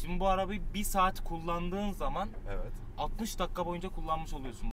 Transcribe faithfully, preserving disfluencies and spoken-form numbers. Şimdi bu arabayı bir saat kullandığın zaman evet. altmış dakika boyunca kullanmış oluyorsun.